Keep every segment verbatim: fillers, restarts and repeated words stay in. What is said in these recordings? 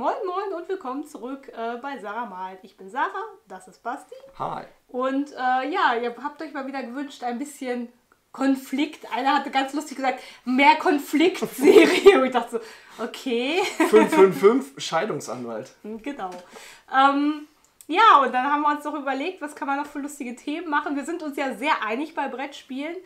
Moin Moin und willkommen zurück äh, bei Sarah Malt. Ich bin Sarah, das ist Basti. Hi. Und äh, ja, ihr habt euch mal wieder gewünscht, ein bisschen Konflikt. Einer hatte ganz lustig gesagt, mehr Konfliktserie. Und ich dachte so, okay. fünf fünf fünf, Scheidungsanwalt. Genau. Ähm, ja, und dann haben wir uns noch überlegt, was kann man noch für lustige Themen machen. Wir sind uns ja sehr einig bei Brettspielen.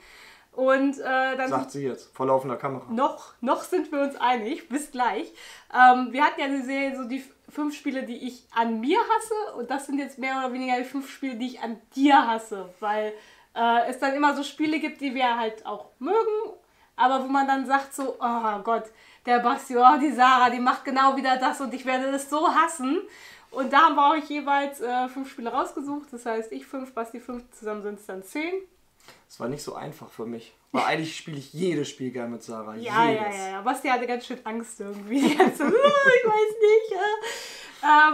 Und, äh, dann sagt sie jetzt, vor laufender Kamera. Noch, noch sind wir uns einig, bis gleich. Ähm, wir hatten ja die Serie, so die fünf Spiele, die ich an mir hasse. Und das sind jetzt mehr oder weniger die fünf Spiele, die ich an dir hasse. Weil äh, es dann immer so Spiele gibt, die wir halt auch mögen. Aber wo man dann sagt so, oh Gott, der Basti, oh, die Sarah, die macht genau wieder das und ich werde das so hassen. Und da haben wir euch jeweils äh, fünf Spiele rausgesucht. Das heißt, ich fünf, Basti fünf, zusammen sind es dann zehn. Es war nicht so einfach für mich. Weil eigentlich spiele ich jedes Spiel gerne mit Sarah. Ja, jedes. ja, ja. ja. Basti hatte ganz schön Angst irgendwie. Die ganze, ich weiß nicht.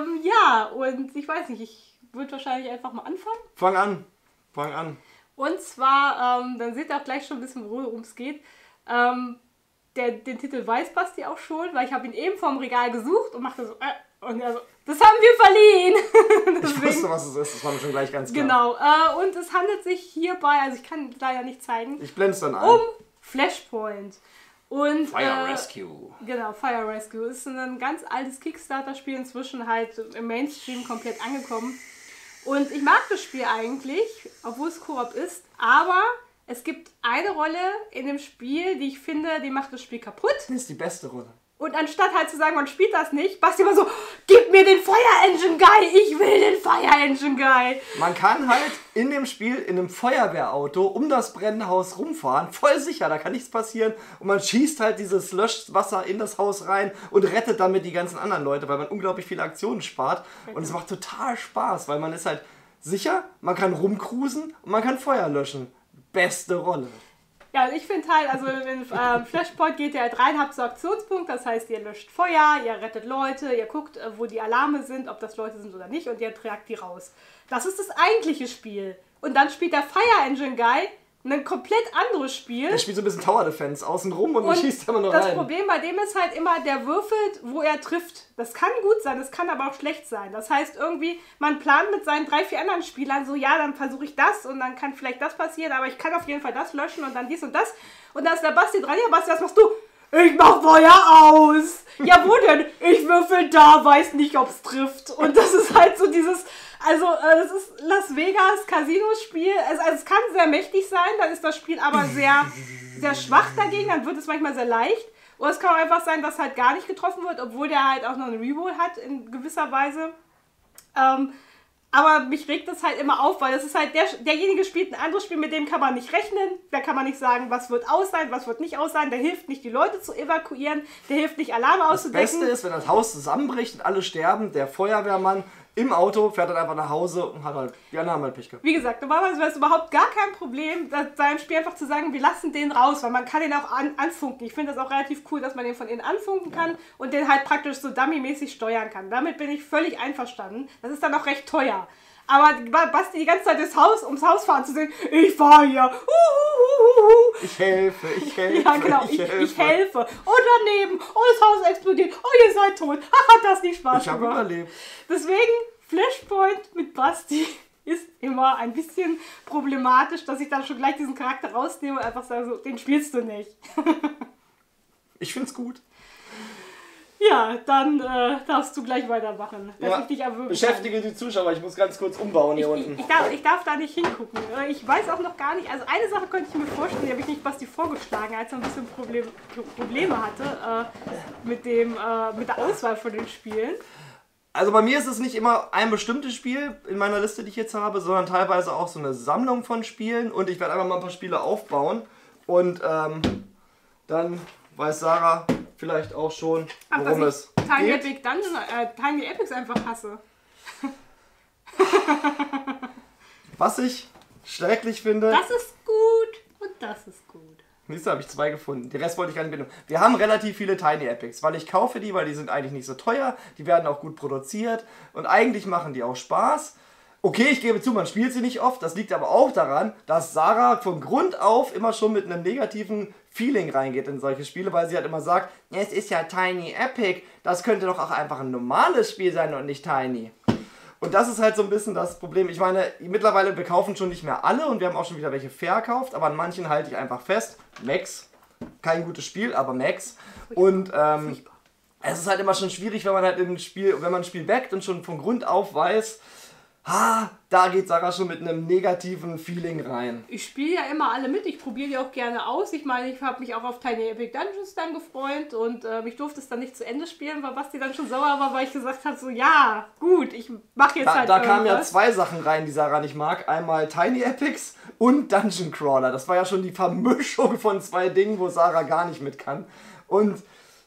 Äh, ähm, ja, und ich weiß nicht, ich würde wahrscheinlich einfach mal anfangen. Fang an. Fang an. Und zwar, ähm, dann seht ihr auch gleich schon ein bisschen, worum es geht. Ähm, der, den Titel weiß Basti auch schon, weil ich habe ihn eben vom Regal gesucht und machte so... Äh, Und also, das haben wir verliehen! Ich wusste, was es ist, das war mir schon gleich ganz klar. Genau, äh, und es handelt sich hierbei, also ich kann leider nicht zeigen, ich blende es dann ein. Um Flashpoint. Und, Fire äh, Rescue. Genau, Fire Rescue. Ist ein ganz altes Kickstarter-Spiel, inzwischen halt im Mainstream komplett angekommen. Und ich mag das Spiel eigentlich, obwohl es Koop ist, aber es gibt eine Rolle in dem Spiel, die ich finde, die macht das Spiel kaputt. Das ist die beste Rolle. Und anstatt halt zu sagen, man spielt das nicht, Basti immer so, gib mir den Fire Engine Guy, ich will den Fire Engine Guy. Man kann halt in dem Spiel in einem Feuerwehrauto um das brennende Haus rumfahren, voll sicher, da kann nichts passieren. Und man schießt halt dieses Löschwasser in das Haus rein und rettet damit die ganzen anderen Leute, weil man unglaublich viele Aktionen spart. Und es macht total Spaß, weil man ist halt sicher, man kann rumcruisen und man kann Feuer löschen. Beste Rolle. Ja, ich finde halt, also in ähm, Flashpoint geht ihr halt rein, habt so Aktionspunkt, das heißt, ihr löscht Feuer, ihr rettet Leute, ihr guckt, äh, wo die Alarme sind, ob das Leute sind oder nicht und ihr tragt die raus. Das ist das eigentliche Spiel. Und dann spielt der Fire Engine Guy ein komplett anderes Spiel. Er spielt so ein bisschen Tower Defense außenrum und, und schießt immer nur rein. Das Problem bei dem ist halt immer, der würfelt, wo er trifft. Das kann gut sein, das kann aber auch schlecht sein. Das heißt irgendwie, man plant mit seinen drei, vier anderen Spielern so, ja, dann versuche ich das und dann kann vielleicht das passieren, aber ich kann auf jeden Fall das löschen und dann dies und das. Und da ist der Basti dran, ja Basti, was machst du? Ich mach Feuer aus! Ja, wo denn? Ich würfel da, weiß nicht, ob's trifft. Und das ist halt so dieses, also das ist Las Vegas Casino-Spiel. Also, also es kann sehr mächtig sein, dann ist das Spiel aber sehr, sehr schwach dagegen, dann wird es manchmal sehr leicht. Oder es kann auch einfach sein, dass halt gar nicht getroffen wird, obwohl der halt auch noch einen Reroll hat in gewisser Weise. Ähm, aber mich regt das halt immer auf, weil das ist halt, der, derjenige spielt ein anderes Spiel, mit dem kann man nicht rechnen, da kann man nicht sagen, was wird aus sein, was wird nicht aus sein, der hilft nicht, die Leute zu evakuieren, der hilft nicht, Alarme auszudecken. Das Beste ist, wenn das Haus zusammenbricht und alle sterben, der Feuerwehrmann im Auto fährt dann einfach nach Hause und hat halt, die anderen haben halt Pech gehabt. Wie gesagt, normalerweise wäre es überhaupt gar kein Problem, seinem Spiel einfach zu sagen, wir lassen den raus, weil man kann den auch an, anfunken. Ich finde das auch relativ cool, dass man den von innen anfunken kann ja. und den halt praktisch so dummymäßig steuern kann. Damit bin ich völlig einverstanden. Das ist dann auch recht teuer. Aber Basti die ganze Zeit das Haus, ums Haus fahren zu sehen, ich fahre hier, uhuhuhuhu. Ich helfe, ich helfe, ja, genau. ich, ich helfe. Ich helfe. Oh, daneben, oh, das Haus explodiert, oh, ihr seid tot, ach, hat das nicht Spaß gemacht. Ich habe überlebt. Deswegen, Flashpoint mit Basti ist immer ein bisschen problematisch, dass ich dann schon gleich diesen Charakter rausnehme und einfach sage, so, den spielst du nicht. Ich find's gut. Ja, dann äh, darfst du gleich weitermachen. Dass ja, ich dich erwürgen beschäftige kann. Die Zuschauer, ich muss ganz kurz umbauen hier ich, unten. Ich, ich, darf, ich darf da nicht hingucken. Ich weiß auch noch gar nicht, also eine Sache könnte ich mir vorstellen, die habe ich nicht Basti vorgeschlagen, als er ein bisschen Problem, Probleme hatte äh, mit, dem, äh, mit der Auswahl von den Spielen. Also bei mir ist es nicht immer ein bestimmtes Spiel in meiner Liste, die ich jetzt habe, sondern teilweise auch so eine Sammlung von Spielen und ich werde einfach mal ein paar Spiele aufbauen und ähm, dann weiß Sarah... Vielleicht auch schon, worum Ach, es geht. Tiny Epic Dungeons, äh, Tiny Epics einfach hasse. Was ich schrecklich finde... Das ist gut und das ist gut. Siehst du, habe ich zwei gefunden. Den Rest wollte ich gar nicht mitnehmen. Wir haben relativ viele Tiny Epics, weil ich kaufe die, weil die sind eigentlich nicht so teuer. Die werden auch gut produziert und eigentlich machen die auch Spaß. Okay, ich gebe zu, man spielt sie nicht oft. Das liegt aber auch daran, dass Sarah von Grund auf immer schon mit einem negativen Feeling reingeht in solche Spiele, weil sie halt immer sagt, es ist ja Tiny Epic, das könnte doch auch einfach ein normales Spiel sein und nicht Tiny. Und das ist halt so ein bisschen das Problem. Ich meine, mittlerweile, wir kaufen schon nicht mehr alle und wir haben auch schon wieder welche verkauft, aber an manchen halte ich einfach fest. Max, kein gutes Spiel, aber Max. Und ähm, es ist halt immer schon schwierig, wenn man halt im Spiel, wenn man ein Spiel backt und schon von Grund auf weiß, ha, da geht Sarah schon mit einem negativen Feeling rein. Ich spiele ja immer alle mit, ich probiere die auch gerne aus. Ich meine, ich habe mich auch auf Tiny Epic Dungeons dann gefreut und äh, ich durfte es dann nicht zu Ende spielen, weil Basti dann schon sauer war, weil ich gesagt habe, so ja, gut, ich mache jetzt da, halt Da irgendwas. Kamen ja zwei Sachen rein, die Sarah nicht mag. Einmal Tiny Epics und Dungeon Crawler. Das war ja schon die Vermischung von zwei Dingen, wo Sarah gar nicht mit kann. Und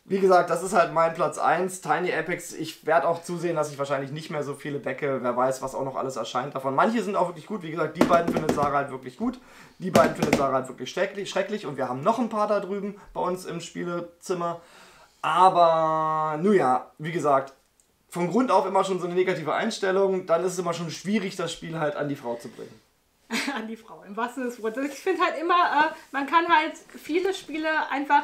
wie gesagt, das ist halt mein Platz eins, Tiny Epics. Ich werde auch zusehen, dass ich wahrscheinlich nicht mehr so viele backe. Wer weiß, was auch noch alles erscheint davon. Manche sind auch wirklich gut. Wie gesagt, die beiden findet Sarah halt wirklich gut. Die beiden findet Sarah halt wirklich schrecklich. Und wir haben noch ein paar da drüben bei uns im Spielezimmer. Aber, nun ja, wie gesagt, von Grund auf immer schon so eine negative Einstellung. Dann ist es immer schon schwierig, das Spiel halt an die Frau zu bringen. An die Frau, im wahrsten Sinne des Wortes. Ich finde halt immer, äh, man kann halt viele Spiele einfach,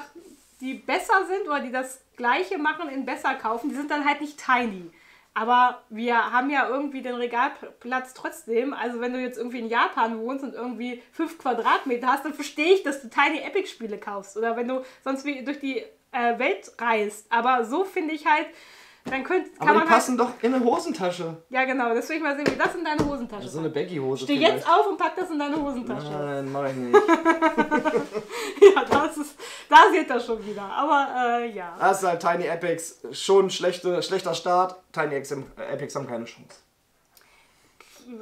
die besser sind oder die das Gleiche machen, in besser kaufen, die sind dann halt nicht tiny. Aber wir haben ja irgendwie den Regalplatz trotzdem. Also wenn du jetzt irgendwie in Japan wohnst und irgendwie fünf Quadratmeter hast, dann verstehe ich, dass du Tiny Epic Spiele kaufst. Oder wenn du sonst wie durch die äh, Welt reist. Aber so finde ich halt, dann könnt, kann Aber die man passen halt doch in eine Hosentasche. Ja genau, das will ich mal sehen, wie das in deine Hosentasche. So eine Baggy-Hose. Steh vielleicht jetzt auf und pack das in deine Hosentasche. Nein, mach ich nicht. Ja, das ist, da sieht das schon wieder. Aber äh, ja. Das ist halt Tiny Epics, schon schlechte, schlechter Start. Tiny Epics haben keine Chance.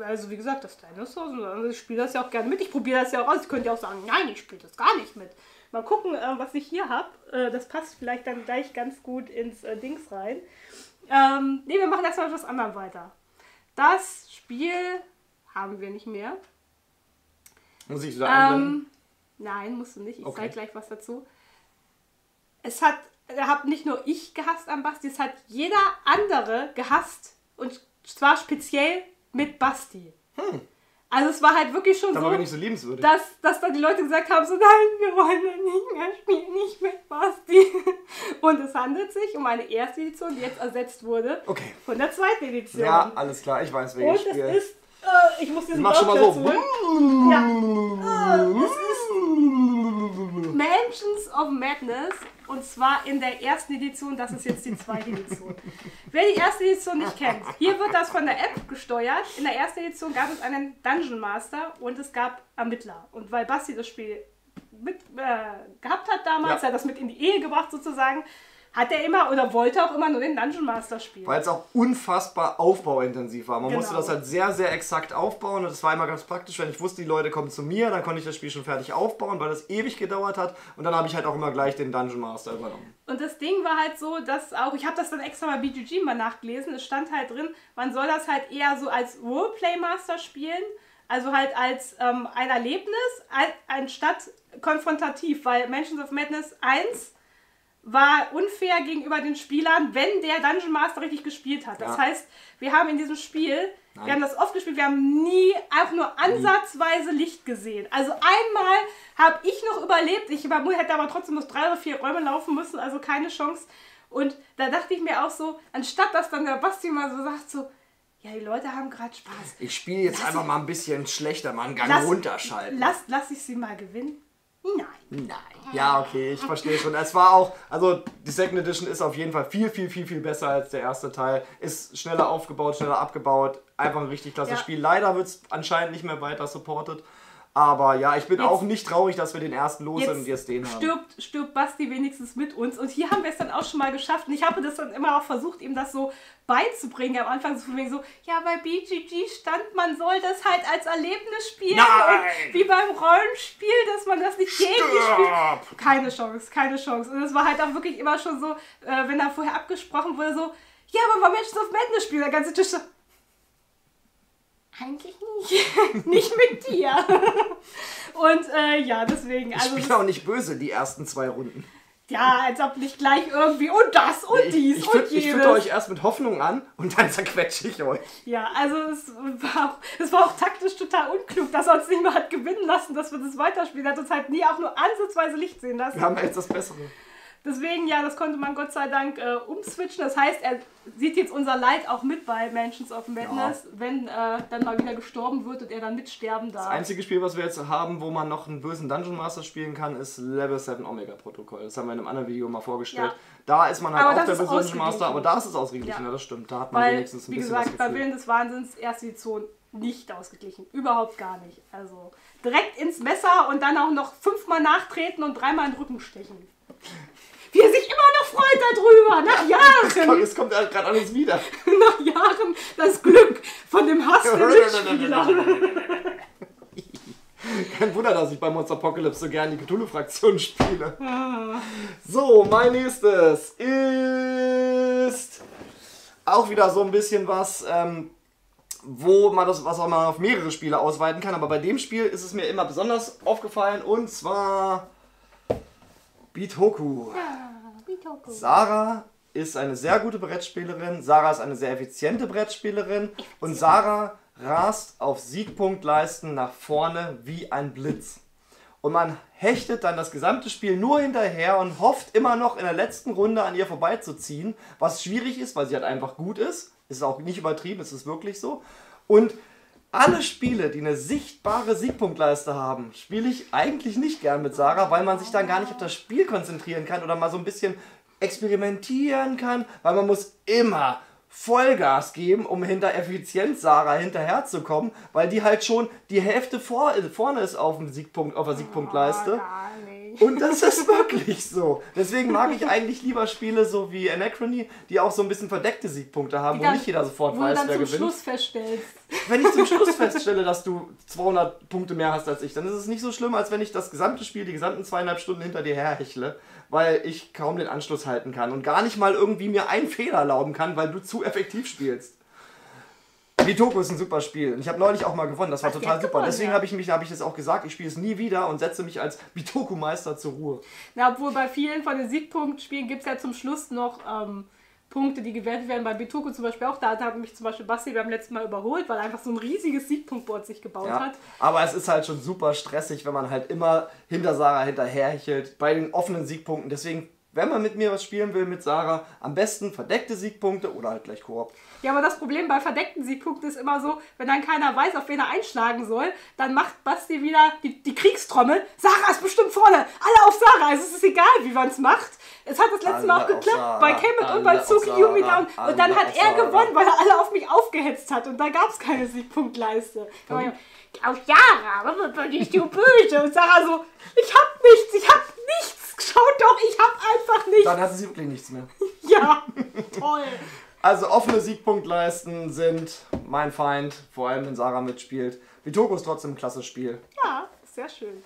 Also wie gesagt, das Tiny ist so, ich spiele das ja auch gerne mit. Ich probiere das ja auch aus. Ich könnte ja auch sagen, nein, ich spiele das gar nicht mit. Mal gucken, was ich hier habe. Das passt vielleicht dann gleich ganz gut ins Dings rein. Ähm, ne, wir machen erstmal etwas anderem weiter. Das Spiel haben wir nicht mehr. Muss ich sagen? Ähm, nein, musst du nicht. Ich okay. zeige gleich was dazu. Es hat, hat nicht nur ich gehasst an Basti, es hat jeder andere gehasst. Und zwar speziell mit Basti. Hm. Also es war halt wirklich schon da so, nicht so liebenswürdig. Dass, dass dann die Leute gesagt haben, so nein, wir wollen ja nicht mehr spielen, nicht mit Basti. Und es handelt sich um eine erste Edition, die jetzt ersetzt wurde okay. von der zweiten Edition. Ja, alles klar, ich weiß, wen ich spiele. Und es ist, äh, ich muss diesen Bauch dazu. So. Ja. Äh, es ist Mansions of Madness und zwar in der ersten Edition, das ist jetzt die zweite Edition. Wer die erste Edition nicht kennt, hier wird das von der App gesteuert. In der ersten Edition gab es einen Dungeon Master und es gab Ermittler. Und weil Basti das Spiel mit, äh, gehabt hat damals, ja. er hat das mit in die Ehe gebracht sozusagen, hat er immer oder wollte auch immer nur den Dungeon Master spielen. Weil es auch unfassbar aufbauintensiv war. Man genau. musste das halt sehr, sehr exakt aufbauen und das war immer ganz praktisch, wenn ich wusste, die Leute kommen zu mir, dann konnte ich das Spiel schon fertig aufbauen, weil das ewig gedauert hat und dann habe ich halt auch immer gleich den Dungeon Master übernommen. Und das Ding war halt so, dass auch, ich habe das dann extra bei B G G mal nachgelesen, es stand halt drin, man soll das halt eher so als Roleplay Master spielen, also halt als ähm, ein Erlebnis, anstatt konfrontativ, weil Mansions of Madness eins war unfair gegenüber den Spielern, wenn der Dungeon Master richtig gespielt hat. Das ja. heißt, wir haben in diesem Spiel, Nein. wir haben das oft gespielt, wir haben nie auch nur ansatzweise Licht gesehen. Also einmal habe ich noch überlebt, ich hätte aber trotzdem nur drei oder vier Räume laufen müssen, also keine Chance. Und da dachte ich mir auch so, anstatt dass dann der Basti mal so sagt so, ja, die Leute haben gerade Spaß. Ich spiele jetzt lass einfach ich, mal ein bisschen schlechter, mal einen Gang lass, runterschalten. Lass, lass ich sie mal gewinnen. Nein. Nein. Ja, okay, ich verstehe schon. Es war auch, also die Second Edition ist auf jeden Fall viel, viel, viel, viel besser als der erste Teil. Ist schneller aufgebaut, schneller abgebaut. Einfach ein richtig klasse ja. Spiel. Leider wird es anscheinend nicht mehr weiter supported. Aber ja, ich bin jetzt auch nicht traurig, dass wir den ersten los sind und jetzt den haben. Stirbt, stirbt Basti wenigstens mit uns. Und hier haben wir es dann auch schon mal geschafft. Und ich habe das dann immer auch versucht, ihm das so beizubringen. Am Anfang so von wegen so, ja, bei B G G stand, man soll das halt als Erlebnis spielen. Und wie beim Rollenspiel, dass man das nicht gegen spielt. Keine Chance, keine Chance. Und es war halt auch wirklich immer schon so, wenn da vorher abgesprochen wurde, so, ja, aber man Menschen auf Madness spielen, der ganze Tisch so, eigentlich nicht. Nicht mit dir. Und äh, ja, deswegen. Ich also, bin auch nicht böse, die ersten zwei Runden. Ja, als ob nicht gleich irgendwie und das und nee, dies ich, ich und jenes. Ich fütte euch erst mit Hoffnung an und dann zerquetsche ich euch. Ja, also es war auch, es war auch taktisch total unklug, dass er uns nicht mal hat gewinnen lassen, dass wir das weiterspielen. Er hat uns halt nie auch nur ansatzweise Licht sehen lassen. Wir haben jetzt das Bessere. Deswegen, ja, das konnte man Gott sei Dank äh, umswitchen. Das heißt, er sieht jetzt unser Leid auch mit bei Mansions of Madness, ja. wenn äh, dann mal wieder gestorben wird und er dann mitsterben darf. Das einzige Spiel, was wir jetzt haben, wo man noch einen bösen Dungeon Master spielen kann, ist Level sieben Omega Protokoll. Das haben wir in einem anderen Video mal vorgestellt. Ja. Da ist man halt aber auch der böse Dungeon Master, aber da ist es ausgeglichen, ja. Ja, das stimmt. Da hat man Weil, wenigstens ein bisschen Weil, wie gesagt, bei Willen des Wahnsinns erst die Zone nicht ausgeglichen. Überhaupt gar nicht. Also direkt ins Messer und dann auch noch fünfmal nachtreten und dreimal in den Rücken stechen. Wie er sich immer noch freut darüber, nach Jahren. Es kommt, kommt halt gerade alles wieder. Nach Jahren das Glück von dem Hass der Mitspieler. Kein Wunder, dass ich bei Monster Apocalypse so gerne die Cthulhu-Fraktion spiele. Ah. So, mein nächstes ist auch wieder so ein bisschen was, ähm, wo man das was auch mal auf mehrere Spiele ausweiten kann. Aber bei dem Spiel ist es mir immer besonders aufgefallen und zwar... Bitoku. Ja, Bitoku. Sarah ist eine sehr gute Brettspielerin, Sarah ist eine sehr effiziente Brettspielerin und Sarah rast auf Siegpunktleisten nach vorne wie ein Blitz. Und man hechtet dann das gesamte Spiel nur hinterher und hofft immer noch in der letzten Runde an ihr vorbeizuziehen, was schwierig ist, weil sie halt einfach gut ist. Ist auch nicht übertrieben, ist es wirklich so. Und alle Spiele, die eine sichtbare Siegpunktleiste haben, spiele ich eigentlich nicht gern mit Sarah, weil man sich dann gar nicht auf das Spiel konzentrieren kann oder mal so ein bisschen experimentieren kann, weil man muss immer Vollgas geben, um hinter Effizienz Sarah hinterherzukommen, weil die halt schon die Hälfte vor, vorne ist auf, dem Siegpunkt, auf der Siegpunktleiste. Oh, und das ist wirklich so. Deswegen mag ich eigentlich lieber Spiele so wie Anachrony, die auch so ein bisschen verdeckte Siegpunkte haben, dann, wo nicht jeder sofort weiß, wer gewinnt. Wenn du dann zum Schluss feststellst. Wenn ich zum Schluss feststelle, dass du zweihundert Punkte mehr hast als ich, dann ist es nicht so schlimm, als wenn ich das gesamte Spiel, die gesamten zweieinhalb Stunden hinter dir herhechle, weil ich kaum den Anschluss halten kann und gar nicht mal irgendwie mir einen Fehler erlauben kann, weil du zu effektiv spielst. Bitoku ist ein super Spiel und ich habe neulich auch mal gewonnen, das war Ach, total super. Gewonnen, Deswegen ja. habe ich mich, habe ich jetzt auch gesagt, ich spiele es nie wieder und setze mich als Bitoku-Meister zur Ruhe. Na, obwohl bei vielen von den Siegpunktspielen gibt es ja zum Schluss noch ähm, Punkte, die gewertet werden. Bei Bitoku zum Beispiel auch, da hat mich zum Beispiel Basti beim letzten Mal überholt, weil einfach so ein riesiges Siegpunktboard sich gebaut ja, hat. Aber es ist halt schon super stressig, wenn man halt immer hinter Sarah hinterherhechelt, bei den offenen Siegpunkten. Deswegen, wenn man mit mir was spielen will, mit Sarah, am besten verdeckte Siegpunkte oder halt gleich Koop. Ja, aber das Problem bei verdeckten Siegpunkten ist immer so, wenn dann keiner weiß, auf wen er einschlagen soll, dann macht Basti wieder die, die Kriegstrommel. Sarah ist bestimmt vorne, alle auf Sarah, also es ist egal, wie man es macht. Es hat das letzte Mal auch geklappt, bei Kemet und bei Zuki Yumi down. Und dann hat er gewonnen, weil er alle auf mich aufgehetzt hat. Und da gab es keine Siegpunktleiste. Auf Sarah, was ist die Böse? Und Sarah so, ich hab nichts, ich hab nichts. Schaut doch, ich hab einfach nichts. Dann hatte sie wirklich nichts mehr. Ja, toll. Also offene Siegpunktleisten sind mein Feind, vor allem wenn Sarah mitspielt. Bitoku ist trotzdem ein klasse Spiel. Ja, sehr schön.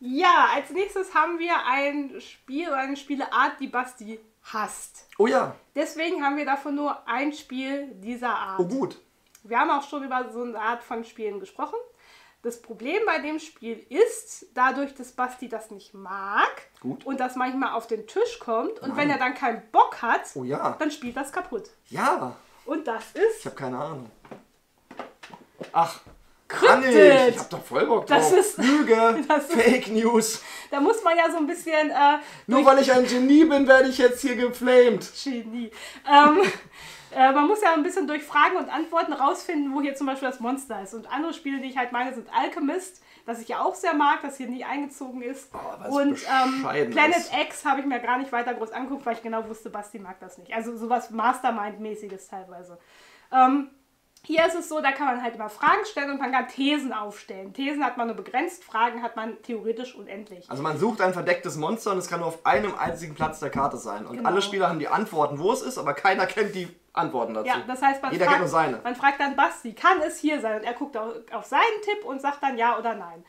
Ja, als nächstes haben wir ein Spiel oder eine Spieleart, die Basti hasst. Oh ja. Deswegen haben wir davon nur ein Spiel dieser Art. Oh gut. Wir haben auch schon über so eine Art von Spielen gesprochen. Das Problem bei dem Spiel ist, dadurch, dass Basti das nicht mag gut. und das manchmal auf den Tisch kommt und Nein. wenn er dann keinen Bock hat, oh ja. dann spielt das kaputt. Ja. Und das ist... Ich habe keine Ahnung. Ach. Cryptid. Ich hab doch voll Bock drauf. Das ist, Lüge, das ist, Fake News. Da muss man ja so ein bisschen... Äh, Nur weil ich ein Genie bin, werde ich jetzt hier geflamed. Genie. Ähm, äh, man muss ja ein bisschen durch Fragen und Antworten rausfinden, wo hier zum Beispiel das Monster ist. Und andere Spiele, die ich halt meine, sind Alchemist, das ich ja auch sehr mag, das hier nie eingezogen ist. Oh, und ähm, Planet ist. X habe ich mir gar nicht weiter groß angeguckt, weil ich genau wusste, Basti mag das nicht. Also sowas Mastermind-mäßiges teilweise. Ähm, Hier ist es so, da kann man halt immer Fragen stellen und man kann Thesen aufstellen. Thesen hat man nur begrenzt, Fragen hat man theoretisch unendlich. Also man sucht ein verdecktes Monster und es kann nur auf einem einzigen Platz der Karte sein. Und genau. alle Spieler haben die Antworten, wo es ist, aber keiner kennt die Antworten dazu. Ja, das heißt, man, Jeder fragt, kennt nur seine. man fragt dann Basti, kann es hier sein? Und er guckt auf seinen Tipp und sagt dann ja oder nein.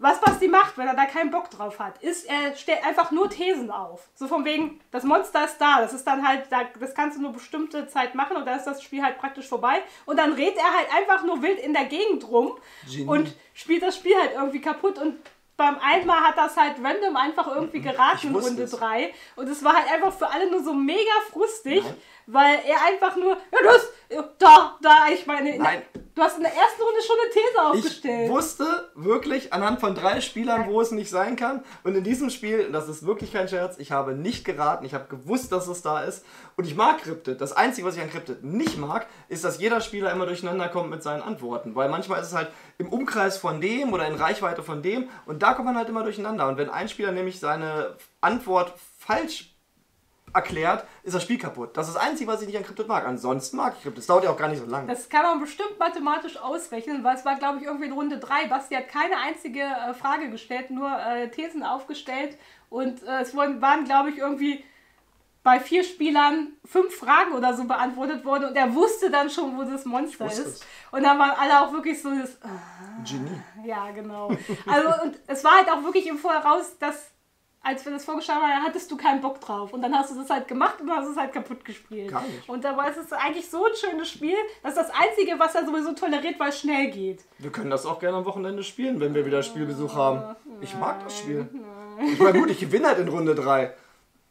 Was Basti macht, wenn er da keinen Bock drauf hat, ist, er stellt einfach nur Thesen auf. So von wegen, das Monster ist da, das ist dann halt, das kannst du nur bestimmte Zeit machen und dann ist das Spiel halt praktisch vorbei. Und dann redet er halt einfach nur wild in der Gegend rum Genie. und spielt das Spiel halt irgendwie kaputt und beim einmal hat das halt random einfach irgendwie geraten in Runde drei. Und es war halt einfach für alle nur so mega frustig, nein, weil er einfach nur, ja, du hast, da, da, ich meine, nein, du hast in der ersten Runde schon eine These aufgestellt. Ich wusste wirklich anhand von drei Spielern, wo es nicht sein kann. Und in diesem Spiel, das ist wirklich kein Scherz, ich habe nicht geraten, ich habe gewusst, dass es da ist. Und ich mag Cryptid. Das Einzige, was ich an Cryptid nicht mag, ist, dass jeder Spieler immer durcheinander kommt mit seinen Antworten. Weil manchmal ist es halt im Umkreis von dem oder in Reichweite von dem. Und da kommt man halt immer durcheinander. Und wenn ein Spieler nämlich seine Antwort falsch erklärt, ist das Spiel kaputt. Das ist das Einzige, was ich nicht an Cryptid mag. Ansonsten mag ich Cryptid. Das dauert ja auch gar nicht so lange. Das kann man bestimmt mathematisch ausrechnen, weil es war, glaube ich, irgendwie in Runde drei. Basti hat keine einzige äh, Frage gestellt, nur äh, Thesen aufgestellt. Und äh, es wurden, waren, glaube ich, irgendwie bei vier Spielern fünf Fragen oder so beantwortet worden. Und er wusste dann schon, wo das Monster ist. Es. Und dann waren alle auch wirklich so das... Äh, Genie. Ja, genau. Also, und es war halt auch wirklich im Voraus, dass... als wir das vorgeschlagen haben, hattest du keinen Bock drauf. Und dann hast du das halt gemacht und dann hast du es halt kaputt gespielt. Gar nicht. Und dabei ist es eigentlich so ein schönes Spiel, dass das Einzige, was er sowieso toleriert, weil es schnell geht. Wir können das auch gerne am Wochenende spielen, wenn wir wieder Spielbesuch haben. Nein. Ich mag das Spiel. Nein. Ich meine, gut, ich gewinne halt in Runde drei.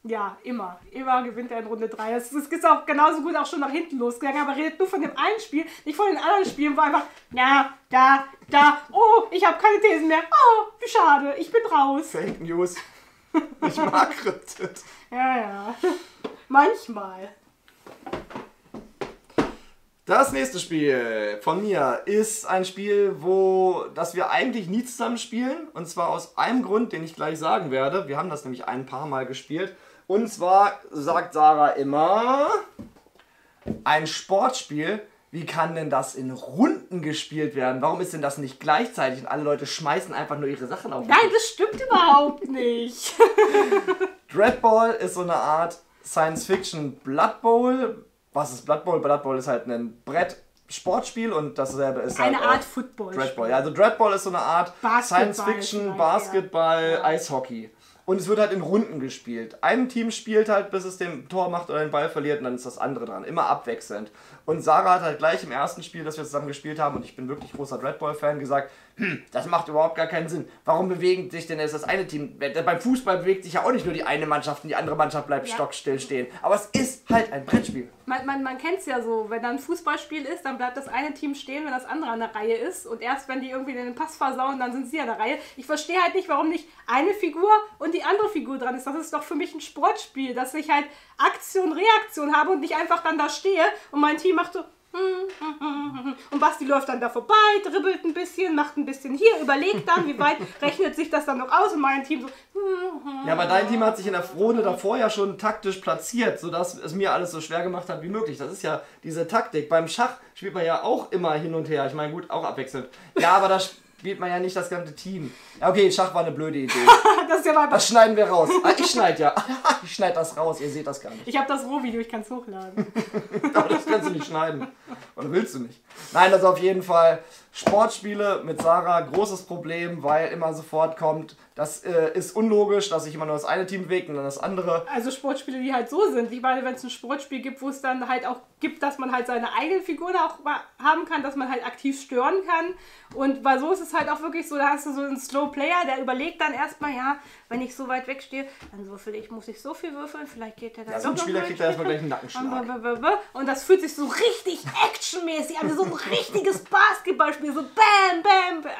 Ja, immer. Immer gewinnt er in Runde drei. Das ist auch genauso gut auch schon nach hinten losgegangen, aber redet nur von dem einen Spiel, nicht von den anderen Spielen, wo einfach, ja, da, da, oh, ich habe keine Thesen mehr, oh, wie schade, ich bin raus. Fake News. Ich mag Cryptid. Ja, ja. Manchmal. Das nächste Spiel von mir ist ein Spiel, wo das wir eigentlich nie zusammen spielen. Und zwar aus einem Grund, den ich gleich sagen werde. Wir haben das nämlich ein paar Mal gespielt. Und zwar sagt Sarah immer, ein Sportspiel, wie kann denn das in Runden gespielt werden? Warum ist denn das nicht gleichzeitig? Und alle Leute schmeißen einfach nur ihre Sachen auf. Nein, das stimmt überhaupt nicht. Dreadball ist so eine Art Science-Fiction Bloodbowl. Was ist Bloodbowl? Bloodbowl ist halt ein Brett-Sportspiel und dasselbe ist halt eine Art Football. Dreadball. Ja, also Dreadball ist so eine Art Science-Fiction, Basketball, Eishockey. Und es wird halt in Runden gespielt. Ein Team spielt halt, bis es den Tor macht oder den Ball verliert und dann ist das andere dran. Immer abwechselnd. Und Sarah hat halt gleich im ersten Spiel, das wir zusammen gespielt haben, und ich bin wirklich großer Dreadball-Fan, gesagt, hm, das macht überhaupt gar keinen Sinn. Warum bewegen sich denn jetzt das eine Team? Beim Fußball bewegt sich ja auch nicht nur die eine Mannschaft und die andere Mannschaft bleibt ja stockstill stehen. Aber es ist halt ein Brettspiel. Man, man, man kennt es ja so, wenn da ein Fußballspiel ist, dann bleibt das eine Team stehen, wenn das andere an der Reihe ist. Und erst wenn die irgendwie den Pass versauen, dann sind sie an der Reihe. Ich verstehe halt nicht, warum nicht eine Figur und die andere Figur dran ist. Das ist doch für mich ein Sportspiel, dass ich halt Aktion, Reaktion habe und nicht einfach dann da stehe und mein Team macht so und Basti läuft dann da vorbei, dribbelt ein bisschen, macht ein bisschen hier, überlegt dann, wie weit rechnet sich das dann noch aus und mein Team so. Ja, aber dein Team hat sich in der Runde davor ja schon taktisch platziert, sodass es mir alles so schwer gemacht hat wie möglich. Das ist ja diese Taktik. Beim Schach spielt man ja auch immer hin und her. Ich meine, gut, auch abwechselnd. Ja, aber da spielt man ja nicht das ganze Team. Ja, okay, Schach war eine blöde Idee. Das, ist ja mal das schneiden wir raus. Ah, ich schneide ja. Ich schneide das raus, ihr seht das gar nicht. Ich habe das Rohvideo, ich kann es hochladen. Aber das kannst du nicht schneiden. Oder willst du nicht? Nein, das also auf jeden Fall. Sportspiele mit Sarah, großes Problem, weil immer sofort kommt, das äh, ist unlogisch, dass sich immer nur das eine Team bewegt und dann das andere. Also Sportspiele, die halt so sind. Ich meine, wenn es ein Sportspiel gibt, wo es dann halt auch gibt, dass man halt seine eigenen Figuren auch haben kann, dass man halt aktiv stören kann. Und weil so ist es halt auch wirklich so, da hast du so einen Slow Player, der überlegt dann erstmal, ja, wenn ich so weit wegstehe, dann würfel ich, muss ich so viel würfeln, vielleicht geht der dann ja, so ein Spieler kriegt da erstmal gleich einen Nackenschlag. Und das fühlt sich so richtig actionmäßig an, also so ein richtiges Basketballspiel. So bam, bam, bam.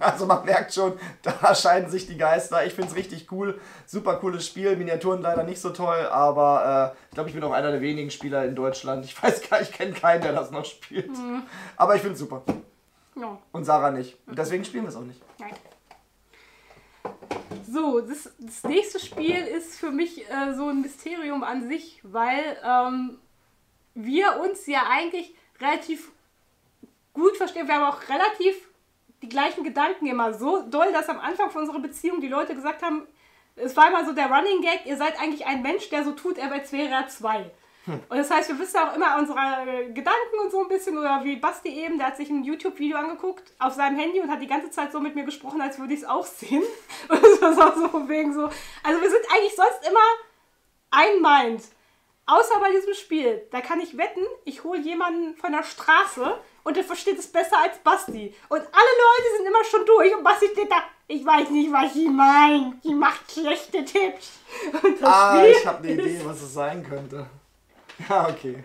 Also man merkt schon, da scheiden sich die Geister. Ich finde es richtig cool. Super cooles Spiel. Miniaturen leider nicht so toll, aber äh, ich glaube, ich bin auch einer der wenigen Spieler in Deutschland. Ich weiß gar nicht, ich kenne keinen, der das noch spielt. Mhm. Aber ich finde es super. Ja. Und Sarah nicht. Und deswegen spielen wir es auch nicht. Nein. So, das, das nächste Spiel ist für mich äh, so ein Mysterium an sich, weil ähm, wir uns ja eigentlich relativ gut verstehen. Wir haben auch relativ die gleichen Gedanken immer. So doll, dass am Anfang von unserer Beziehung die Leute gesagt haben, es war immer so der Running Gag, ihr seid eigentlich ein Mensch, der so tut, er wäre er zwei. Hm. Und das heißt, wir wissen auch immer unsere Gedanken und so ein bisschen, oder wie Basti eben, der hat sich ein YouTube-Video angeguckt auf seinem Handy und hat die ganze Zeit so mit mir gesprochen, als würde ich es auch sehen. Und das war so wegen so. Also wir sind eigentlich sonst immer ein Mind. Außer bei diesem Spiel. Da kann ich wetten, ich hole jemanden von der Straße und der versteht es besser als Basti. Und alle Leute sind immer schon durch und Basti steht da, ich weiß nicht, was sie meint. Die macht schlechte Tipps. Und das ah, Spiel ich habe eine Idee, was es sein könnte. Ja, okay.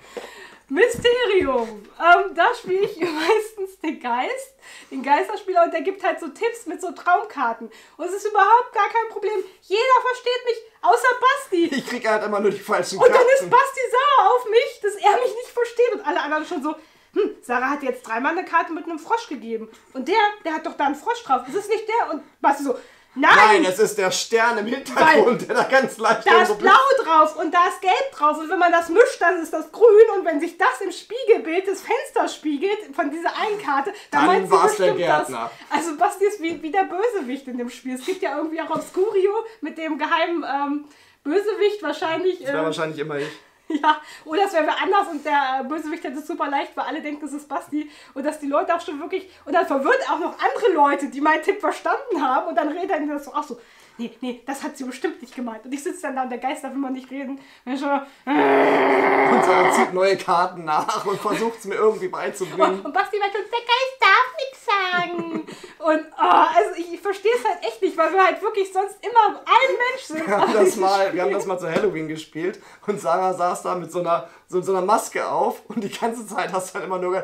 Mysterium. Ähm, da spiele ich meistens den Geist, den Geisterspieler, und der gibt halt so Tipps mit so Traumkarten. Und es ist überhaupt gar kein Problem. Jeder versteht mich, außer Basti. Ich kriege halt immer nur die falschen Karten. Und dann ist Basti sauer auf mich, dass er mich nicht versteht. Und alle anderen schon so, hm, Sarah hat jetzt dreimal eine Karte mit einem Frosch gegeben. Und der, der hat doch da einen Frosch drauf. Ist es nicht der? Und Basti so, nein! Nein, es ist der Stern im Hintergrund, der da ganz leicht... Da ist blau drauf und da ist gelb drauf und wenn man das mischt, dann ist das grün und wenn sich das im Spiegelbild des Fensters spiegelt, von dieser einen Karte, dann, dann meint sie bestimmt das. Also Basti ist wie, wie der Bösewicht in dem Spiel. Es gibt ja irgendwie auch Obscurio mit dem geheimen ähm, Bösewicht wahrscheinlich... Das wäre ähm, wahrscheinlich immer ich. Ja, oder es wäre wer anders und der Bösewicht hätte es super leicht, weil alle denken, es ist Basti und dass die Leute auch schon wirklich, und dann verwirrt auch noch andere Leute, die meinen Tipp verstanden haben und dann redet er so, ach so, nee, nee, das hat sie bestimmt nicht gemeint. Und ich sitze dann da und der Geist darf immer nicht reden. Und ich schon, äh, und dann zieht neue Karten nach und versucht es mir irgendwie beizubringen. Und, und Basti meint uns, der Geist darf nichts sagen. Und oh, also ich, ich verstehe es halt echt nicht, weil wir halt wirklich sonst immer ein Mensch sind. Wir haben, das mal, wir haben das mal zu Halloween gespielt und Sarah saß da mit so einer, so, so einer Maske auf und die ganze Zeit hast du halt immer nur ge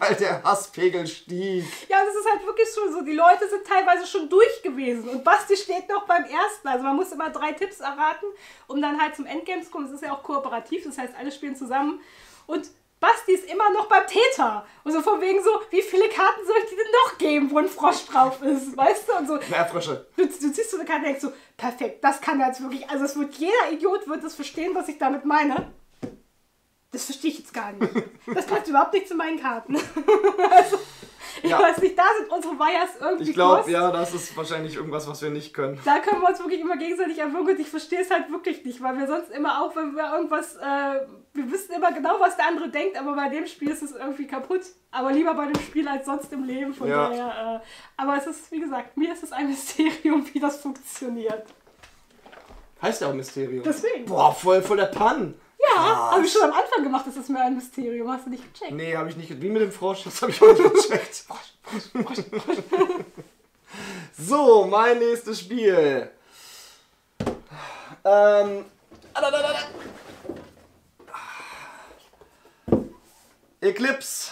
weil der Hasspegel stieg. Ja, das ist halt wirklich schon so, die Leute sind teilweise schon durch gewesen und Basti steht noch beim ersten. Also man muss immer drei Tipps erraten, um dann halt zum Endgame zu kommen. Das ist ja auch kooperativ, das heißt alle spielen zusammen und Basti ist immer noch beim Täter. Und so von wegen so, wie viele Karten soll ich dir denn noch geben, wo ein Frosch drauf ist, weißt du? Und so. Mehr Frösche. Du, du ziehst so eine Karte und denkst so, perfekt, das kann er jetzt wirklich, also es wird, jeder Idiot wird das verstehen, was ich damit meine. Das verstehe ich jetzt gar nicht. Das passt überhaupt nicht zu meinen Karten. Also, ich ja. weiß nicht, da sind unsere Wires irgendwie. Ich glaube, ja, das ist wahrscheinlich irgendwas, was wir nicht können. Da können wir uns wirklich immer gegenseitig erwürgen und ich verstehe es halt wirklich nicht, weil wir sonst immer auch, wenn wir irgendwas, äh, wir wissen immer genau, was der andere denkt, aber bei dem Spiel ist es irgendwie kaputt. Aber lieber bei dem Spiel als sonst im Leben. Von ja. daher, äh, aber es ist, wie gesagt, mir ist es ein Mysterium, wie das funktioniert. Heißt ja auch Mysterium. Deswegen. Boah, voll, voll der Pan. Ja, habe ich schon am Anfang gemacht, das ist mir ein Mysterium. Hast du nicht gecheckt? Nee, habe ich nicht gecheckt. Wie mit dem Frosch, das habe ich auch nicht gecheckt. Frosch, Frosch, Frosch, Frosch. So, mein nächstes Spiel. Ähm. Eclipse.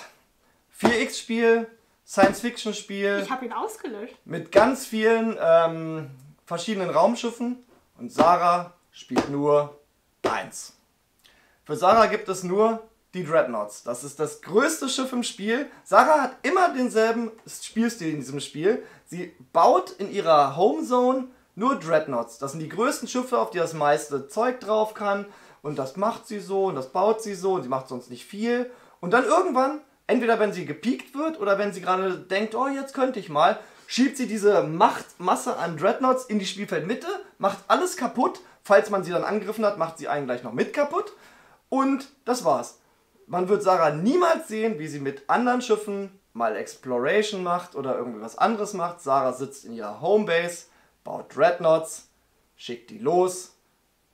vier X Spiel, Science-Fiction-Spiel. Ich habe ihn ausgelöscht. Mit ganz vielen ähm, verschiedenen Raumschiffen. Und Sarah spielt nur eins. Für Sarah gibt es nur die Dreadnoughts. Das ist das größte Schiff im Spiel. Sarah hat immer denselben Spielstil in diesem Spiel. Sie baut in ihrer Homezone nur Dreadnoughts. Das sind die größten Schiffe, auf die das meiste Zeug drauf kann. Und das macht sie so und das baut sie so und sie macht sonst nicht viel. Und dann irgendwann, entweder wenn sie gepiekt wird oder wenn sie gerade denkt, oh jetzt könnte ich mal, schiebt sie diese Machtmasse an Dreadnoughts in die Spielfeldmitte, macht alles kaputt. Falls man sie dann angegriffen hat, macht sie einen gleich noch mit kaputt. Und das war's. Man wird Sarah niemals sehen, wie sie mit anderen Schiffen mal Exploration macht oder irgendwie was anderes macht. Sarah sitzt in ihrer Homebase, baut Dreadnoughts, schickt die los,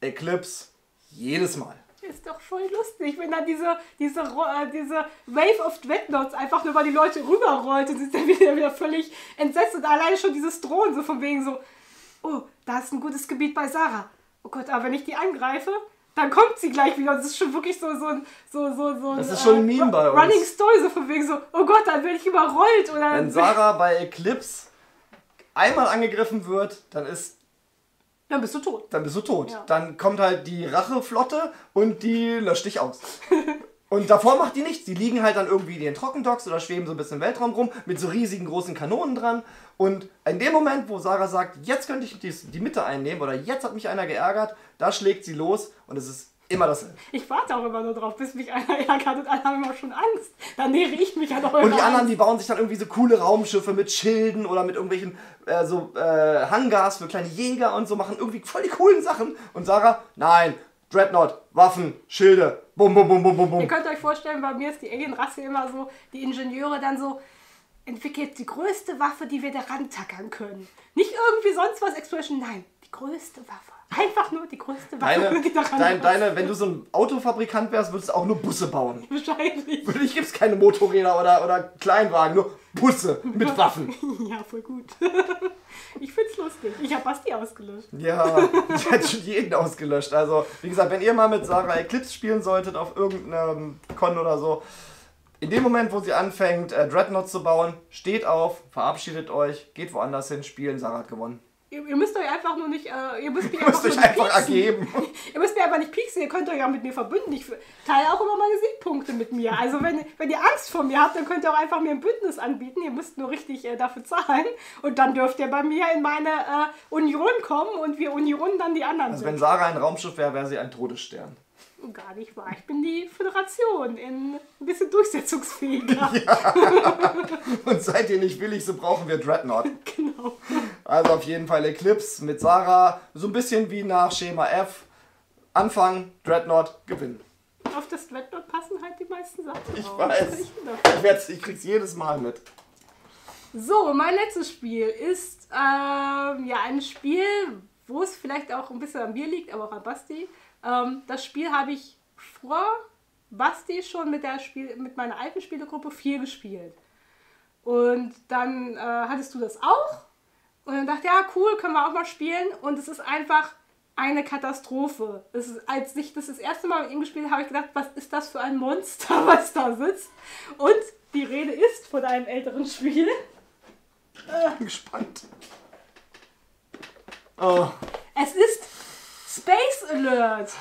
Eclipse, jedes Mal. Ist doch voll lustig, wenn dann diese, diese, äh, diese Wave of Dreadnoughts einfach nur, weil die Leute rüberrollt und sie ist dann wieder, wieder völlig entsetzt und alleine schon dieses Drohen so von wegen so, oh, da ist ein gutes Gebiet bei Sarah. Oh Gott, aber wenn ich die angreife... Dann kommt sie gleich wieder und es ist schon wirklich so so so so so. Das ist schon ein Meme äh, bei uns. Running Story so von wegen so. Oh Gott, dann werde ich überrollt oder. Wenn Sarah bei Eclipse einmal angegriffen wird, dann ist. Dann bist du tot. Dann bist du tot. Ja. Dann kommt halt die Racheflotte und die löscht dich aus. Und davor macht die nichts. Die liegen halt dann irgendwie in den Trockendocks oder schweben so ein bisschen im Weltraum rum mit so riesigen großen Kanonen dran. Und in dem Moment, wo Sarah sagt, jetzt könnte ich die Mitte einnehmen oder jetzt hat mich einer geärgert, da schlägt sie los und es ist immer dasselbe. Ich warte auch immer nur drauf, bis mich einer ärgert und alle haben immer schon Angst. Dann nähere ich mich an eure. Und die anderen, die bauen sich dann irgendwie so coole Raumschiffe mit Schilden oder mit irgendwelchen äh, so, äh, Hangars für kleine Jäger und so, machen irgendwie voll die coolen Sachen. Und Sarah, nein, Dreadnought, Waffen, Schilde, bum, bum, bum, bum, bum. Ihr könnt euch vorstellen, bei mir ist die Alien-Rasse immer so, die Ingenieure dann so, entwickelt die größte Waffe, die wir da rantackern können. Nicht irgendwie sonst was, Explosion, nein, die größte Waffe. Einfach nur die größte Waffe. Deine, die dein, deine, wenn du so ein Autofabrikant wärst, würdest du auch nur Busse bauen. Wahrscheinlich. Für dich gibt es keine Motorräder oder, oder Kleinwagen, nur Busse mit Waffen. Ja, voll gut. Ich find's lustig. Ich hab Basti ausgelöscht. Ja, ich hätte schon jeden ausgelöscht. Also, wie gesagt, wenn ihr mal mit Sarah Eclipse spielen solltet auf irgendeinem Con oder so, in dem Moment, wo sie anfängt, äh, Dreadnoughts zu bauen, steht auf, verabschiedet euch, geht woanders hin, spielen, Sarah hat gewonnen. Ihr, ihr müsst euch einfach nur nicht, äh, ihr müsst mich ihr einfach, müsst euch einfach ergeben. Ihr müsst mir aber nicht pieksen, ihr könnt euch ja mit mir verbünden. Ich teile auch immer meine Siegpunkte mit mir. Also wenn, wenn ihr Angst vor mir habt, dann könnt ihr auch einfach mir ein Bündnis anbieten. Ihr müsst nur richtig äh, dafür zahlen. Und dann dürft ihr bei mir in meine äh, Union kommen und wir Union dann die anderen. Also sind. Wenn Sarah ein Raumschiff wäre, wäre sie ein Todesstern. Gar nicht wahr. Ich bin die Föderation in ein bisschen durchsetzungsfähiger. Ja. Und seid ihr nicht willig, so brauchen wir Dreadnought. Genau. Also auf jeden Fall Eclipse mit Sarah. So ein bisschen wie nach Schema F. Anfang, Dreadnought, gewinnen. Auf das Dreadnought passen halt die meisten Sachen. Ich auch. weiß. Ich, ich krieg's jedes Mal mit. So, mein letztes Spiel ist ähm, ja ein Spiel, wo es vielleicht auch ein bisschen an mir liegt, aber auch an Basti. Ähm, das Spiel habe ich vor Basti schon mit, der Spiel, mit meiner alten Spielegruppe viel gespielt. Und dann äh, hattest du das auch. Und dann dachte ich, ja cool, können wir auch mal spielen. Und es ist einfach eine Katastrophe. Es ist, als ich das das erste Mal mit ihm gespielt habe, habe ich gedacht, was ist das für ein Monster, was da sitzt? Und die Rede ist von einem älteren Spiel. Äh, ich bin gespannt. Oh. Es ist Space Alert,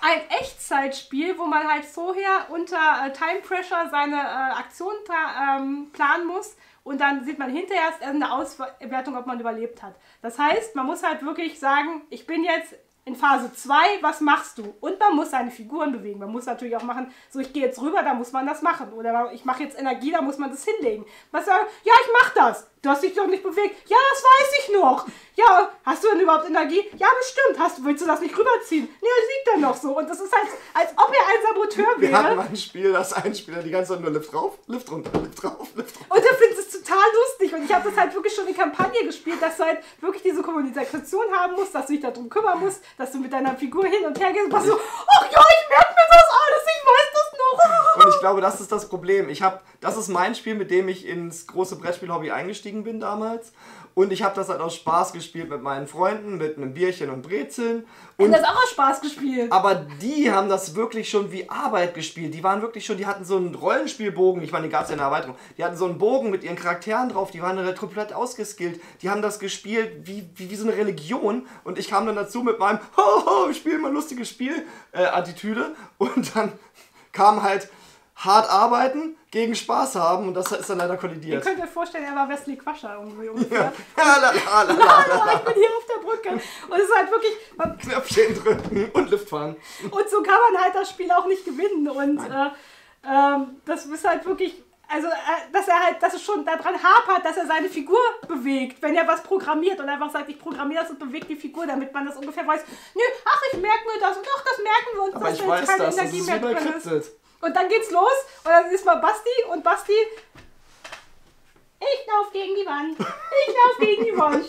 ein Echtzeitspiel, wo man halt vorher unter äh, Time Pressure seine äh, Aktion ähm, planen muss und dann sieht man hinterher erst eine Auswertung, ob man überlebt hat. Das heißt, man muss halt wirklich sagen, ich bin jetzt in Phase zwei, was machst du? Und man muss seine Figuren bewegen. Man muss natürlich auch machen, so ich gehe jetzt rüber, da muss man das machen. Oder ich mache jetzt Energie, da muss man das hinlegen. Man sagt, ja, ich mache das. Du hast dich doch nicht bewegt. Ja, das weiß ich noch. Ja, hast du denn überhaupt Energie? Ja, bestimmt. Hast du, willst du das nicht rüberziehen? Nee, das liegt da noch so. Und das ist halt, als ob er ein Saboteur wäre. Wir hatten mal ein Spiel, das ein Spieler die ganze Zeit nur Lift rauf, Lift runter, Lift rauf, Lift runter. Und er findet es total lustig. Und ich habe das halt wirklich schon in Kampagne gespielt, dass du halt wirklich diese Kommunikation haben musst, dass du dich darum kümmern musst, dass du mit deiner Figur hin und her gehst und machst so, ach ja, ich merke mir das alles, ich weiß das noch. Und ich glaube, das ist das Problem. Ich hab, das ist mein Spiel, mit dem ich ins große Brettspiel-Hobby eingestiegen bin damals. Und ich habe das halt aus Spaß gespielt mit meinen Freunden, mit einem Bierchen und Brezeln. Und das auch aus Spaß gespielt. Aber die haben das wirklich schon wie Arbeit gespielt. Die waren wirklich schon, die hatten so einen Rollenspielbogen, ich meine, die gab es ja in der Erweiterung. Die hatten so einen Bogen mit ihren Charakteren drauf, die waren halt komplett ausgeskillt. Die haben das gespielt wie, wie, wie so eine Religion. Und ich kam dann dazu mit meinem, hoho, ich spiele mal ein lustiges Spiel, äh, Attitüde. Und dann kam halt hart arbeiten gegen Spaß haben und das ist dann leider kollidiert. Ihr könnt euch vorstellen, er war Wesley Quascher irgendwie ungefähr. Ja, ich bin hier auf der Brücke. Und es ist halt wirklich... Knöpfchen drücken und Lift fahren. Und so kann man halt das Spiel auch nicht gewinnen. Und äh, äh, das ist halt wirklich... Also, dass er halt, dass es schon daran hapert, dass er seine Figur bewegt, wenn er was programmiert und einfach sagt, ich programmiere das und bewege die Figur, damit man das ungefähr weiß. Nö, ach, ich merke mir das und doch, das merken wir uns, aber dass ich weiß keine das, Energie das ist mehr drin ist. Und dann geht's los und dann ist mal Basti und Basti. Ich lauf gegen die Wand. Ich lauf gegen die Wand.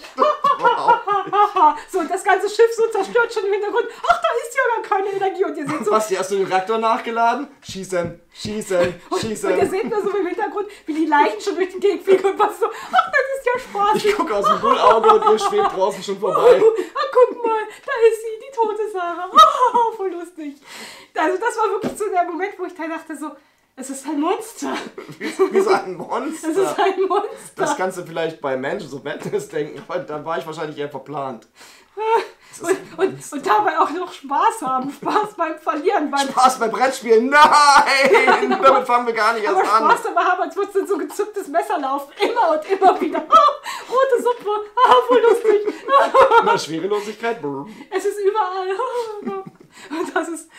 So, und das ganze Schiff so zerstört schon im Hintergrund. Ach, da ist ja gar keine Energie. Und ihr seht so. Basti, hast du den Reaktor nachgeladen? Schießen, schießen, schießen. Und, und ihr seht nur so im Hintergrund, wie die Leichen schon durch den Gegend fliegen und was so. Ach, das ist ja Spaß. Ich gucke aus dem Bullauge und ihr schwebt draußen schon vorbei. Ach, guck mal, da ist sie, die tote Sarah. Oh, voll lustig. Also, das war wirklich so der Moment, wo ich dann dachte so. Es ist ein Monster. Wie so ein Monster. Es ist ein Monster. Das kannst du vielleicht bei Mansions of Madness denken, weil dann war ich wahrscheinlich eher verplant. Und, und, und dabei auch noch Spaß haben. Spaß beim Verlieren. Beim Spaß beim Brettspielen. Nein! Ja, damit fangen wir gar nicht erst an. Spaß dabei haben, als würdest du in so ein gezücktes Messer laufen. Immer und immer wieder. Oh, rote Suppe. Oh, voll lustig. Na, Schwerelosigkeit. Es ist überall. Und das ist...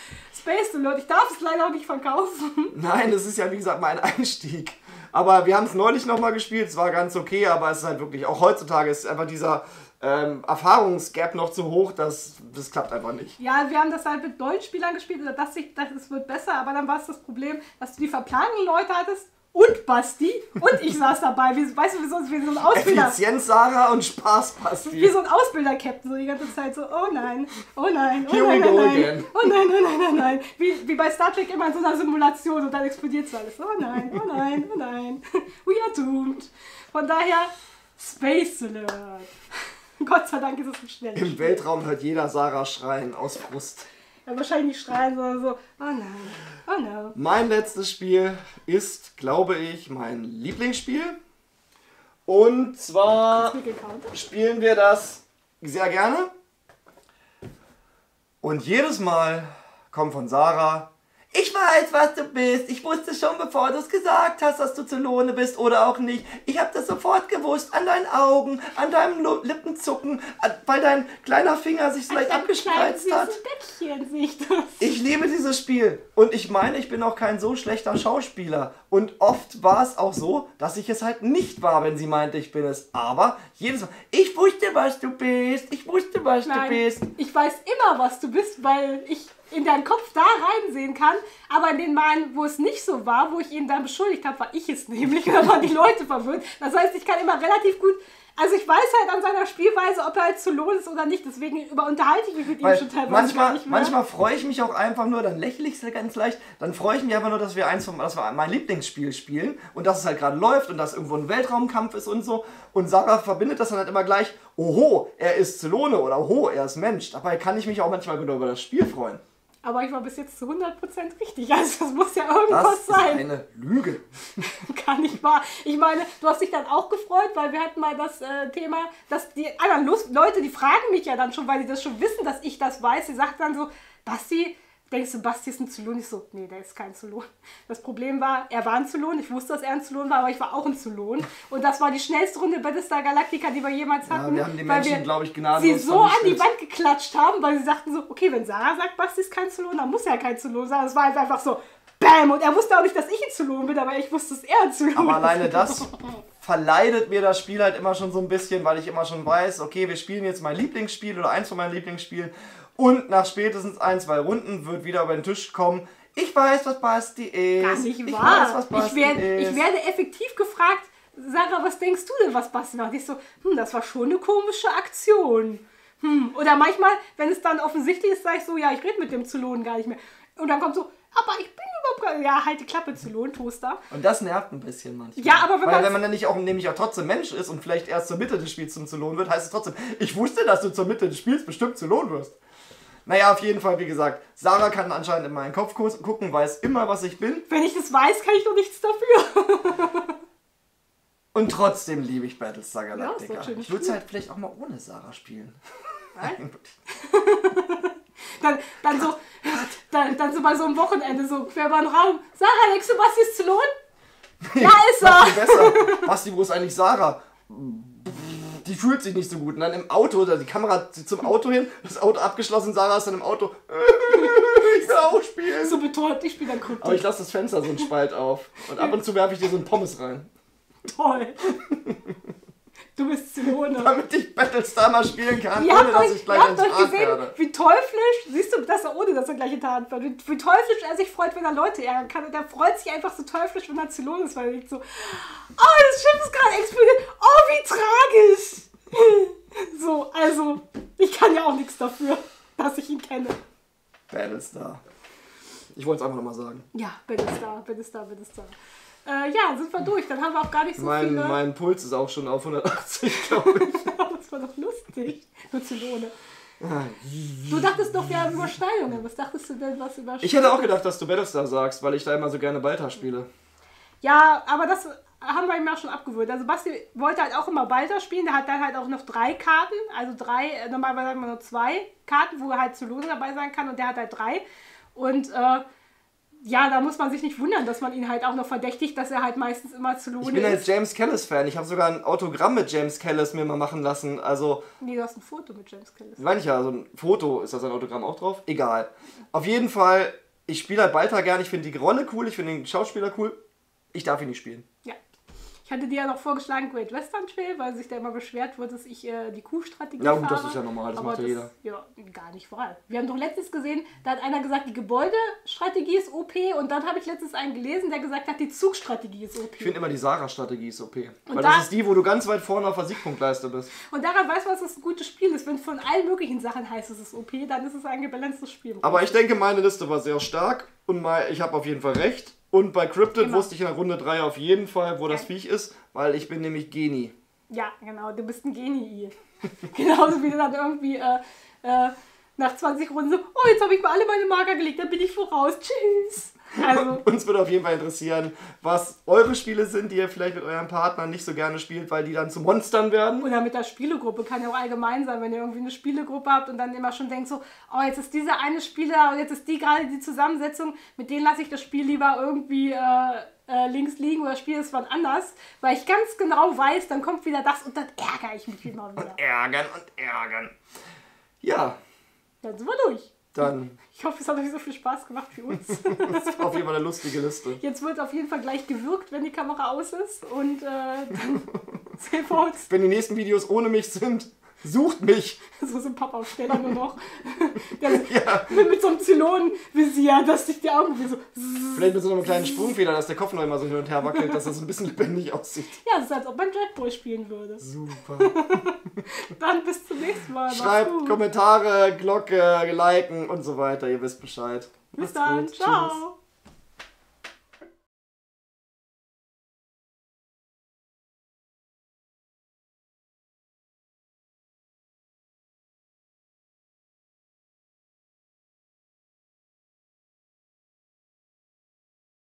Leute, ich darf es leider auch nicht verkaufen. Nein, das ist ja wie gesagt mein Einstieg. Aber wir haben es neulich nochmal gespielt, es war ganz okay, aber es ist halt wirklich, auch heutzutage ist einfach dieser ähm, Erfahrungsgap noch zu hoch, das, das klappt einfach nicht. Ja, wir haben das halt mit neuen Spielern gespielt, oder das, das wird besser, aber dann war es das Problem, dass du die verplanten Leute hattest und Basti und ich saß dabei. Wie, weißt du, wie so, wie so ein Ausbilder. Effizienz Sarah und Spaß Basti. Wie so ein Ausbilder-Captain, so die ganze Zeit so, oh nein, oh nein, oh nein, oh nein, oh nein, oh nein, oh nein. Wie, wie bei Star Trek immer in so einer Simulation und dann explodiert alles. Oh nein, oh nein, oh nein. We are doomed. Von daher, Space Alert. Gott sei Dank ist es ein schnelles Spiel. Im Weltraum hört jeder Sarah schreien aus Brust. Ja, wahrscheinlich nicht schreien, sondern so, oh nein, oh no. Mein letztes Spiel ist, glaube ich, mein Lieblingsspiel. Und zwar spielen wir das sehr gerne. Und jedes Mal kommt von Sarah, ich weiß, was du bist. Ich wusste schon, bevor du es gesagt hast, dass du Zylone bist oder auch nicht. Ich habe das sofort gewusst. An deinen Augen, an deinem Lippenzucken, an, weil dein kleiner Finger sich leicht abgespreizt hat. Bettchen, sehe ich das. Ich liebe dieses Spiel. Und ich meine, ich bin auch kein so schlechter Schauspieler. Und oft war es auch so, dass ich es halt nicht war, wenn sie meinte, ich bin es. Aber jedes Mal, ich wusste, was du bist. Ich wusste, was Nein, du bist. Ich weiß immer, was du bist, weil ich in deinen Kopf da reinsehen kann, aber in den Malen, wo es nicht so war, wo ich ihn dann beschuldigt habe, war ich es nämlich, oder waren die Leute verwirrt. Das heißt, ich kann immer relativ gut, also ich weiß halt an seiner Spielweise, ob er halt zu lohn ist oder nicht, deswegen über unterhalte ich mich mit Weil ihm schon teilweise manchmal, nicht mehr. Manchmal freue ich mich auch einfach nur, dann lächle ich es ganz leicht, dann freue ich mich einfach nur, dass wir eins von, dass wir mein Lieblingsspiel spielen und dass es halt gerade läuft und dass irgendwo ein Weltraumkampf ist und so, und Sarah verbindet das dann halt immer gleich, oho, er ist Zylone oder oho, er ist Mensch. Dabei kann ich mich auch manchmal genau über das Spiel freuen. Aber ich war bis jetzt zu hundert Prozent richtig. Also das muss ja irgendwas sein. Das ist eine Lüge. Kann nicht wahr. Ich meine, du hast dich dann auch gefreut, weil wir hatten mal das äh, Thema, dass die anderen Lust, Leute, die fragen mich ja dann schon, weil die das schon wissen, dass ich das weiß. Sie sagt dann so, Basti, denkst du, Basti ist ein Zylon? Ich so, nee, der ist kein Zylon. Das Problem war, er war ein Zylon. Ich wusste, dass er ein Zylon war, aber ich war auch ein Zylon. Und das war die schnellste Runde Battlestar Galactica, die wir jemals hatten. Ja, wir haben die Menschen, glaube ich, gnadenlos sie so an die Wand geklatscht haben, weil sie sagten so, okay, wenn Sarah sagt, Basti ist kein Zylon, dann muss er kein Zylon sein. Das war halt einfach so, bam! Und er wusste auch nicht, dass ich ein Zylon bin, aber ich wusste, dass er ein Zylon ist. Aber alleine das verleidet mir das Spiel halt immer schon so ein bisschen, weil ich immer schon weiß, okay, wir spielen jetzt mein Lieblingsspiel oder eins von meinen Lieblingsspielen. Und nach spätestens ein, zwei Runden wird wieder über den Tisch kommen, ich weiß, was Basti ist. Gar nicht wahr. Ich weiß, was Basti ich, werd, ist. Ich werde effektiv gefragt, Sarah, was denkst du denn, was Basti macht? Ich so, hm, das war schon eine komische Aktion. Hm. Oder manchmal, wenn es dann offensichtlich ist, sage ich so, ja, ich rede mit dem Zylon gar nicht mehr. Und dann kommt so, aber ich bin überhaupt... Ja, halt die Klappe, Zylon-Toaster. Und das nervt ein bisschen manchmal. Ja, aber wenn Weil, man... wenn man dann nicht auch, nämlich auch trotzdem Mensch ist und vielleicht erst zur Mitte des Spiels zum Zylon wird, heißt es trotzdem, ich wusste, dass du zur Mitte des Spiels bestimmt Zylon wirst. Naja, auf jeden Fall, wie gesagt, Sarah kann anscheinend in meinen Kopf gucken, weiß immer, was ich bin. Wenn ich das weiß, kann ich doch nichts dafür. Und trotzdem liebe ich Battlestar Galactica. Ja, ich würde es halt vielleicht auch mal ohne Sarah spielen. Nein? dann, dann, so, dann, dann so bei so einem Wochenende, so quer über den Raum. Sarah, denkst du, Basti ist Zylon? Nee, ja, ist er! Basti, besser. Basti, wo ist eigentlich Sarah? Die fühlt sich nicht so gut. Und dann im Auto, die Kamera zum Auto hin, das Auto abgeschlossen, Sarah ist dann im Auto, ich will auch spielen. So betont, ich spiele dann Cryptid. Aber ich lasse das Fenster so einen Spalt auf und ab und zu werfe ich dir so einen Pommes rein. Toll. Du bist Zylone. Damit ich Battlestar mal spielen kann, ihr ohne dass euch, ich gleich einen Tag werde. Wie teuflisch, siehst du, dass er ohne dass er gleich einen Tag wird, wie, wie teuflisch er sich freut, wenn er Leute ärgern kann. Und er freut sich einfach so teuflisch, wenn er Zylone ist, weil er so, oh, das Schiff ist gerade explodiert, oh, wie tragisch. So, also, ich kann ja auch nichts dafür, dass ich ihn kenne. Battlestar. Ich wollte es einfach nochmal sagen. Ja, Battlestar, Battlestar, Battlestar. Äh, ja, sind wir durch. Dann haben wir auch gar nicht so mein, viele... Mein Puls ist auch schon auf hundertachtzig, glaube ich. Das war doch lustig. Nur Zylone. Du dachtest doch, wir haben Überschneidungen. Was dachtest du denn, was Überschneidungen? Ich hätte auch gedacht, dass du Battlestar sagst, weil ich da immer so gerne Baltar spiele. Ja, aber das haben wir ihm auch schon abgewöhnt. Also Basti wollte halt auch immer Baltar spielen. Der hat dann halt auch noch drei Karten. Also drei, normalerweise sagen wir nur zwei Karten, wo er halt Zylone dabei sein kann. Und der hat halt drei. Und... Äh, ja, da muss man sich nicht wundern, dass man ihn halt auch noch verdächtigt, dass er halt meistens immer Zylone ist. Ich bin halt James Callis-Fan. Ich habe sogar ein Autogramm mit James Callis mir mal machen lassen. Also, nee, du hast ein Foto mit James Callis. Meine ich ja, so ein Foto. Ist das ein Autogramm auch drauf? Egal. Auf jeden Fall, ich spiele halt Baltar gern. Ich finde die Rolle cool, ich finde den Schauspieler cool. Ich darf ihn nicht spielen. Ja. Ich hatte dir ja noch vorgeschlagen Great Western Trail, weil sich da immer beschwert wurde, dass ich äh, die Kuhstrategie fahre. Ja gut, fahre. Das ist ja normal, das aber macht ja jeder. Ja, gar nicht wahr. Wir haben doch letztens gesehen, da hat einer gesagt, die Gebäudestrategie ist O P und dann habe ich letztens einen gelesen, der gesagt hat, die Zugstrategie ist O P. Ich finde immer, die Sarah-Strategie ist O P. Und weil da, das ist die, wo du ganz weit vorne auf der Siegpunktleiste bist. Und daran weiß man, dass das ein gutes Spiel ist. Wenn von allen möglichen Sachen heißt, es ist O P, dann ist es ein gebalancetes Spiel. Aber ich denke, meine Liste war sehr stark und mal, ich habe auf jeden Fall recht. Und bei Cryptid genau. wusste ich in der Runde drei auf jeden Fall, wo das ja. Viech ist, weil ich bin nämlich Genie. Ja, genau, du bist ein Genie. Genauso wie du dann irgendwie äh, äh, nach zwanzig Runden so, oh, jetzt habe ich mir alle meine Marker gelegt, dann bin ich voraus, tschüss. Also. Uns würde auf jeden Fall interessieren, was eure Spiele sind, die ihr vielleicht mit euren Partnern nicht so gerne spielt, weil die dann zu Monstern werden. Oder mit der Spielegruppe, kann ja auch allgemein sein, wenn ihr irgendwie eine Spielegruppe habt und dann immer schon denkt so, oh, jetzt ist dieser eine Spieler und jetzt ist die gerade die Zusammensetzung, mit denen lasse ich das Spiel lieber irgendwie äh, äh, links liegen oder spiele es wann anders, weil ich ganz genau weiß, dann kommt wieder das und dann ärgere ich mich immer wieder. Und ärgern und ärgern. Ja. Dann sind wir durch. Dann. Ich hoffe, es hat euch so viel Spaß gemacht wie uns. Das war auf jeden Fall eine lustige Liste. Jetzt wird auf jeden Fall gleich gewürgt, wenn die Kamera aus ist. Und äh, dann sehen wir uns. Wenn die nächsten Videos ohne mich sind, sucht mich. So sind Pappaufsteller nur noch. Der, ja. mit, mit so einem Zylonenvisier, dass sich die Augen wie so... Vielleicht mit so einem kleinen Sprungfeder, dass der Kopf noch immer so hin und her wackelt, dass das ein bisschen lebendig aussieht. Ja, das ist, als ob man Dreadball spielen würde. Super. Dann bis zum nächsten Mal. Schreibt Kommentare, Glocke, liken und so weiter. Ihr wisst Bescheid. Bis Macht's dann. Gut. Ciao. Tschüss.